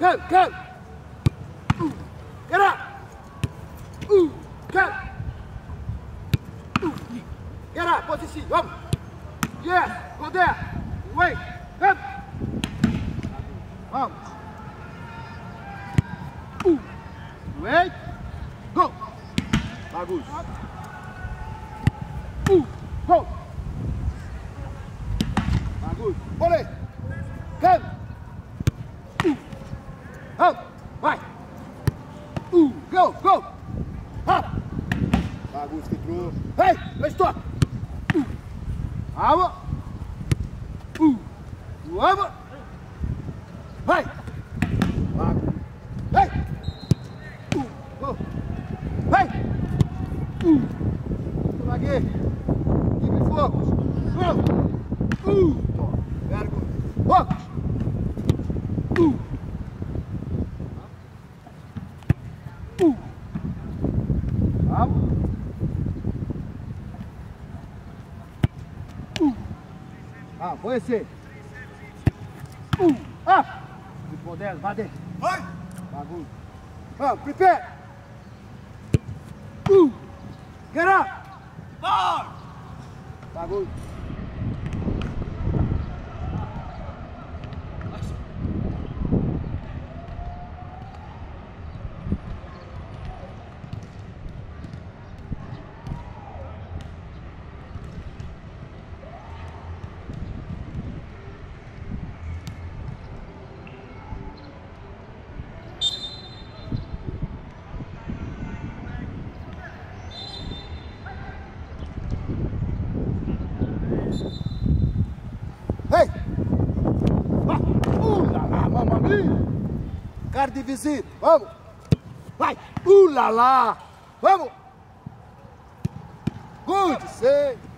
go, go. Ooh, get up. Ooh, go. Ooh, get up, position, vamos. Yes, go there. Wait, go. Vamos. Ooh, wait, go. Bagunça. Ooh, go. Bagunça. Olé. Go. Up, vai! Go, go! Up! Bagunça que entrou! Vai! Let's stop! Vamos! Vamos! Vai! Bagunça! Vai! Go! Vai! Traguei! Give focus! Go! Very good! Focus! Foi esse. Up. De poder, vai dentro. Vai. Bagunça. Vamos, prepare. Get up. Vai. Bagunça. Cara de visita, vamos! Vai! Ula lá! Vamos! Good, sei!